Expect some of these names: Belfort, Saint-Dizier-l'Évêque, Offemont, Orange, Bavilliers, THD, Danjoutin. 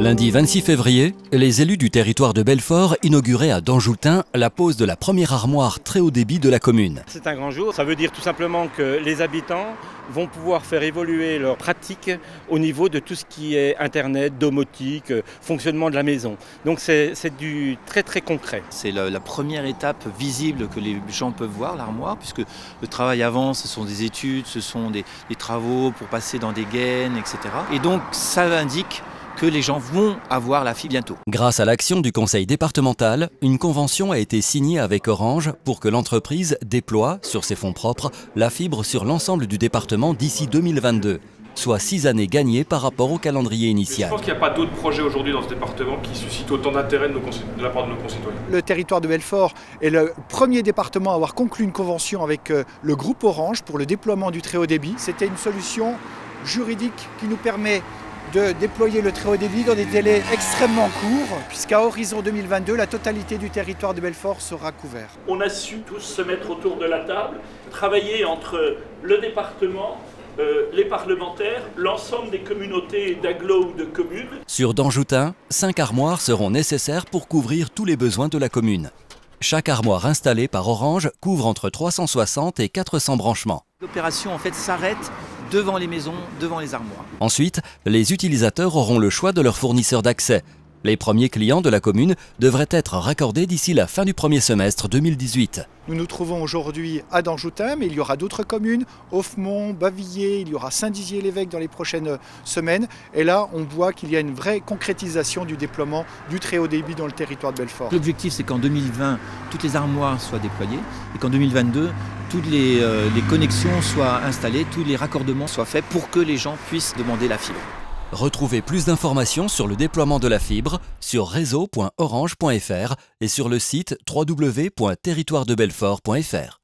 Lundi 26 février, les élus du territoire de Belfort inauguraient à Danjoutin la pose de la première armoire très haut débit de la commune. C'est un grand jour, ça veut dire tout simplement que les habitants vont pouvoir faire évoluer leurs pratiques au niveau de tout ce qui est internet, domotique, fonctionnement de la maison. Donc c'est du très concret. C'est la première étape visible que les gens peuvent voir, l'armoire, puisque le travail avant, ce sont des études, ce sont des travaux pour passer dans des gaines, etc. Et donc ça indique que les gens vont avoir la fille bientôt. Grâce à l'action du conseil départemental, une convention a été signée avec Orange pour que l'entreprise déploie, sur ses fonds propres, la fibre sur l'ensemble du département d'ici 2022, soit 6 années gagnées par rapport au calendrier initial. Je pense qu'il n'y a pas d'autres projets aujourd'hui dans ce département qui suscitent autant d'intérêt de la part de nos concitoyens. Le territoire de Belfort est le premier département à avoir conclu une convention avec le groupe Orange pour le déploiement du très haut débit. C'était une solution juridique qui nous permet de déployer le très haut débit dans des délais extrêmement courts, puisqu'à horizon 2022, la totalité du territoire de Belfort sera couvert. On a su tous se mettre autour de la table, travailler entre le département, les parlementaires, l'ensemble des communautés d'agglos ou de communes. Sur Danjoutin, 5 armoires seront nécessaires pour couvrir tous les besoins de la commune. Chaque armoire installée par Orange couvre entre 360 et 400 branchements. L'opération en fait s'arrête devant les maisons, devant les armoires. Ensuite, les utilisateurs auront le choix de leur fournisseur d'accès. Les premiers clients de la commune devraient être raccordés d'ici la fin du premier semestre 2018. Nous nous trouvons aujourd'hui à Danjoutin, mais il y aura d'autres communes, Offemont, Bavilliers, il y aura Saint-Dizier-l'Évêque dans les prochaines semaines. Et là, on voit qu'il y a une vraie concrétisation du déploiement du très haut débit dans le territoire de Belfort. L'objectif, c'est qu'en 2020, toutes les armoires soient déployées et qu'en 2022, toutes les connexions soient installées, tous les raccordements soient faits pour que les gens puissent demander la fibre. Retrouvez plus d'informations sur le déploiement de la fibre sur réseau.orange.fr et sur le site www.territoiredebelfort.fr.